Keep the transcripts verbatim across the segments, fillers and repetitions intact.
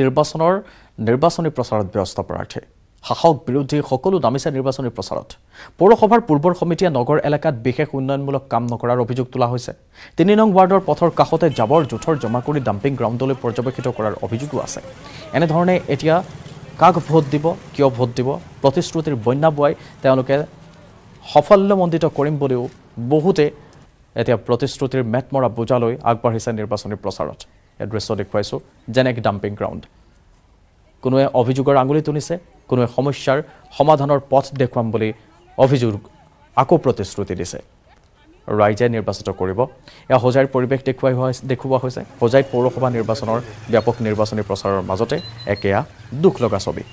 নির্বাচনৰ নির্বাচনী প্ৰচাৰত ব্যস্ত প্ৰাৰ্থী হাহক বিৰুদ্ধে সকলো নামিছে নির্বাচনী প্ৰচাৰত পৌৰসভাৰ পূৰ্বৰ কমিটিয়ে নগৰ এলাকাত বিশেষ উন্নয়নমূলক কাম নকৰাৰ অভিযোগ তোলা হৈছে তিনি নং ৱাৰ্ডৰ পথৰ কাষতে জাবৰ জুথৰ জমা কৰি ডাম্পিং গ্ৰাউণ্ডলৈ পৰ্যবেক্ষিত কৰাৰ অভিযোগও আছে এনে ধৰণে এতিয়া কাক ভোট দিব কিয় ভোট দিব প্ৰতিশ্ৰুতিৰ বন্যা বৈ তেওঁলোকে সফলমণ্ডিত কৰিম বুলিও বহুতে এতিয়া প্ৰতিশ্ৰুতিৰ মেটমৰা বুজালৈ আগবাঢ়িছে নিৰ্বাচনী প্ৰচাৰত এড্ৰেছ দেখুৱাইছো জেনেক ডাম্পিং গ্ৰাউণ্ড কোনোৱে অভিযোগৰ আঙুলি তুলিছে কোনোৱে সমস্যাৰ সমাধানৰ পথ দেখুৱাম বুলি অভিযোগ আকো প্ৰতিশ্ৰুতি দিছে ৰাইজে নিৰ্বাচিত কৰিব এ হোজাইৰ পৰিৱেশ দেখুৱাই হৈছে দেখুৱা হৈছে হোজাই পৌৰসভা নিৰ্বাচনৰ ব্যাপক নিৰ্বাচনী প্ৰচাৰৰ মাজতে একেয়া দুখ লগা ছবি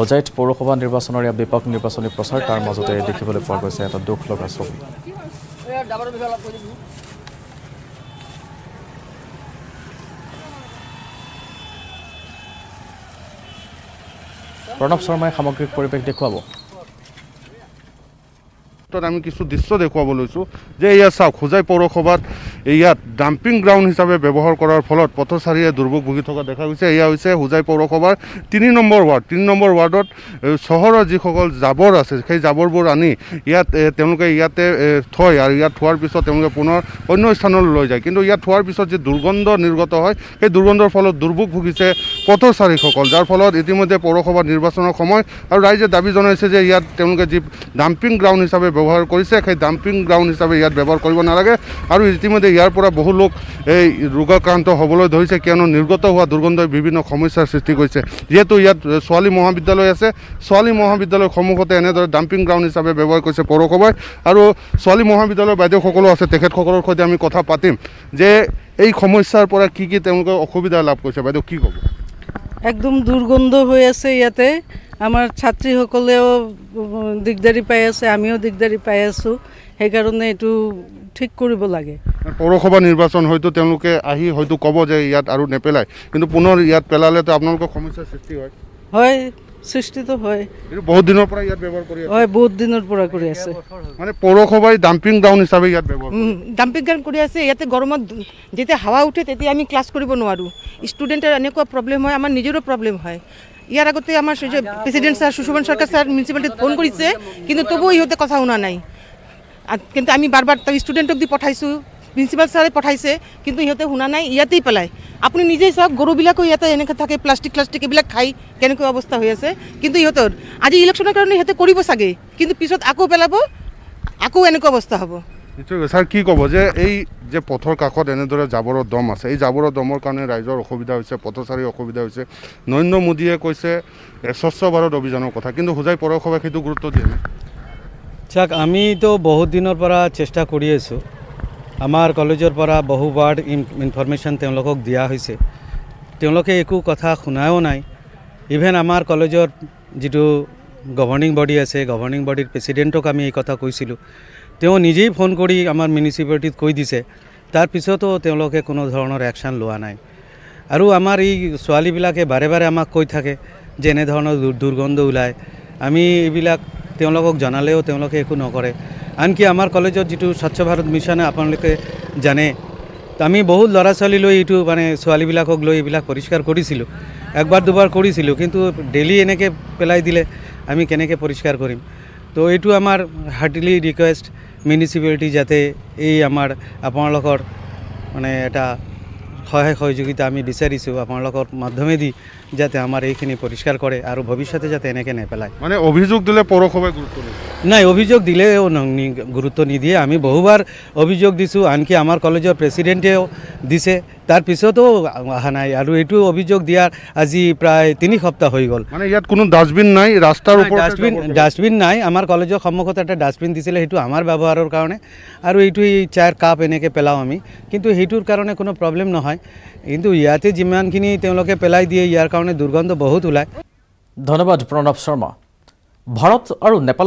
হোজাইত পৌৰসভা নিৰ্বাচনৰ ব্যাপক নিৰ্বাচনী প্ৰচাৰ তাৰ মাজতে দেখিবলৈ পোৱা গৈছে এটা দুখ লগা ছবি প্ৰণৱ শৰ্মাই সামগ্ৰিক পৰিৱেশ দেখুৱাব আমি কিছু দৃশ্য দেখুৱাব লৈছো যে ইয়া চাওক হোজাই পৌৰসভাত ইয়াত ডাম্পিং গ্ৰাউণ্ড হিচাপে ব্যৱহাৰ কৰাৰ ফলত পথচাৰীয়ে দুৰ্ভোগ ভুগি থকা দেখা গৈছে এয়া হৈছে হোজাই পৌৰসভাৰ তিনি নম্বৰ ৱাৰ্ড তিনি নম্বৰ ৱাৰ্ডত চহৰৰ যিসকল জাবৰ আছে সেই জাবৰবোৰ আনি ইয়াত তেওঁলোকে ইয়াতে থয় আৰু ইয়াত থোৱাৰ পিছত তেওঁলোকে পুনৰ অন্য স্থানলৈ লৈ যায় কিন্তু ইয়াত থোৱাৰ পিছত যি দুৰ্গন্ধ নিৰ্গত হয় সেই দুৰ্গন্ধৰ ফলত দুৰ্ভোগ ভুগিছে পথচাৰীসকল যাৰ ফলত ইতিমধ্যে পৌৰসভা নিৰ্বাচনৰ সময় আৰু ৰাইজে দাবী জনাইছে যে ইয়াত তেওঁলোকে যি ডাম্পিং গ্ৰাউণ্ড হিচাপে ব্যৱহাৰ কৰিছে সেই ডাম্পিং গ্ৰাউণ্ড হিচাপে ইয়াত ব্যৱহাৰ কৰিব নালাগে আৰু ইতিমধ্যে ইয়াৰ পৰা বহু লোক এই ৰোগাক্ৰান্ত হ'বলৈ ধৰিছে কিয়নো নিৰ্গত হোৱা দুৰ্গন্ধই বিভিন্ন সমস্যাৰ সৃষ্টি কৰিছে যিহেতু ইয়াত ছোৱালী মহাবিদ্যালয় আছে ছোৱালী মহাবিদ্যালয়ৰ সন্মুখতে এনেদৰে ডাম্পিং গ্ৰাউণ্ড হিচাপে ব্যৱহাৰ কৰিছে পৌৰসভাই আৰু ছোৱালী মহাবিদ্যালয়ৰ বাইদেউসকলো আছে তেখেতসকলৰ সৈতে আমি কথা পাতিম যে এই সমস্যাৰ পৰা কি কি তেওঁলোকে অসুবিধা লাভ কৰিছে বাইদেউ কি ক'ব একদম দুর্গন্ধ হয়ে আছে ইয়াতে আমার ছাত্রীসকলেও দিগদারি পাই আছে আমিও দিগদারি পাই আছো সেই কারণে এটু ঠিক কৰিব লাগে পৌরসভা নির্বাচন হয়তো তেওঁলোকে আহি হয়তো কব যে ইয়াত আৰু নেপেলায় কিন্তু পুনৰ ইয়াত পেলালে তো আপোনালোকৰ সমস্যা সৃষ্টি হয় হয় সৃষ্টি তো হয় এটো বহুত দিনৰ পৰা ইয়াত ব্যৱহাৰ কৰি আছে হয় বহুত দিনৰ পৰা কৰি আছে মানে পৌরসভাই ডাম্পিং গ্ৰাউণ্ড হিচাপে ইয়াত ব্যৱহাৰ ডাম্পিং গ্ৰাউণ্ড কৰি আছে ইয়াতে গৰমত যেতে হাৱা উঠে তেতি আমি ক্লাস কৰিব নোৱাৰো স্টুডেন্টৰ অনেক প্ৰব্লেম হয় আমাৰ নিজৰো প্ৰব্লেম হয় ইয়াৰ আগতে আমাৰ president sir Sushobhan Sarkar sir মিউনিসিপালিটিত ফোন কৰিছে কিন্তু তবু ইহতে কথা শুনা নাই কিন্তু আমি বারবার তো স্টুডেন্টক দি পঠাইছো প্রিন্সিপাল স্যারে পঠাইছে কিন্তু ইহতে শুনা নাই ইয়াতেই পেলায় আপনি নিজেই চাওক গৰুবিলাকো ইয়াতে এনেকে থাকে প্লাষ্টিক প্লাষ্টিক এইবিলাক খাই কেনেকুৱা অৱস্থা হৈ আছে কিন্তু ইহঁতৰ আজি ইলেকশ্যনৰ কাৰণে ইহঁতে কৰিব চাগে কিন্তু পিছত আকৌ পেলাব আকৌ এনেকুৱা অৱস্থা হ'ব নিশ্চয় স্যার কি ক'ব যে এই যে পথৰ কাষত এনেদৰে জাবৰৰ দম আছে এই জাবৰৰ দমৰ কাৰণে ৰাইজৰ অসুবিধা হৈছে পথচাৰী অসুবিধা হৈছে নৰেন্দ্ৰ মোদীয়ে কৈছে স্বচ্ছ ভাৰত অভিযানৰ কথা কিন্তু হোজাই পৌৰসভাই সেইটো গুৰুত্ব দিয়ে না চাক আমি তো বহুত দিনৰ পৰা চেষ্টা কৰি আছো আমার কলেজের পৰা বহু ৱাৰ্ড ইনফৰমেশ্যন তেওঁলোকক দিয়া হৈছে তেওঁলোকে একো কথা শুনায়ও নাই ইভেন আমার কলেজের যেটো গভর্নিং বডি আছে গভর্নিং বডির প্রেসিডেন্টক আমি এই কথা কৈছিল তেওঁ নিজেই ফোন কৰি আমার মিউনিসিপালিটিত কৈ দিছে তার পিছতো তেওঁলোকে কোনো ধৰণৰ একশন লোৱা নাই আৰু আমার এই ছোৱালীবিলাকে বাৰে বাৰে আমাক কৈ থাকে যে এনে ধৰণৰ দুৰ্গন্ধ ওলায় আমি এইবিলাক তেওঁলোকক জানালেও তেওঁলোকে একো নকৰে আনকি আমার কলেজত যেটো স্বচ্ছ ভারত মিশনে আপোনালোকে জানে আমি বহুত লড়া ছোৱালী লৈ এইটো মানে ছোৱালীবিলাকক লৈ এইবিলাক পৰিষ্কাৰ কৰিছিলোঁ একবার দুবার কৰিছিলোঁ কিন্তু ডেইলি এনেকে পেলাই দিলে আমি কেনেকে পৰিষ্কাৰ কৰিম তো এইটো আমার হার্টলি রিকোয়েস্ট মিউনিসিপালিটি যাতে এই আমার আপোনালোকৰ মানে এটা সহায় সহযোগিতা আমি বিচাৰিছো আপোনালোকৰ মাধ্যমেদি যাতে আমার এইখিনি পৰিষ্কাৰ কৰে আৰু ভৱিষ্যতে যাতে এনেকে নেপেলায় মানে অভিযোগ দিলে পৌৰসভাই গুৰুত্ব নাই অভিযোগ দিলেও গুরুত্ব নিদিয়ে আমি বহুবার অভিযোগ দিছো আনকি আমার কলেজের প্রেসিডেন্টেও দিছে তার পিছতো অহা নাই আর এইটো অভিযোগ দিয়ার আজি প্রায় তিনি সপ্তাহ হয়ে গেল মানে ইয়াত কোনো ডাস্টবিন নাই রাস্তার উপর ডাস্টবিন ডাস্টবিন নাই আমার কলেজের সম্মুখত একটা ডাস্টবিন দিছিলে সেইটো আমার ব্যবহারের কারণে আর এইটো চায়ের কাপ এনেকে পেলাও আমি কিন্তু সেইটোর কারণে কোনো প্রবলেম নহয় কিন্তু ইয়াতে যিমানখিনি তেওঁলোকে পেলাই দিয়ে ইয়ার কারণে দুর্গন্ধ বহুত ওলায় ধন্যবাদ প্রণব শর্মা ভারত আর নেপাল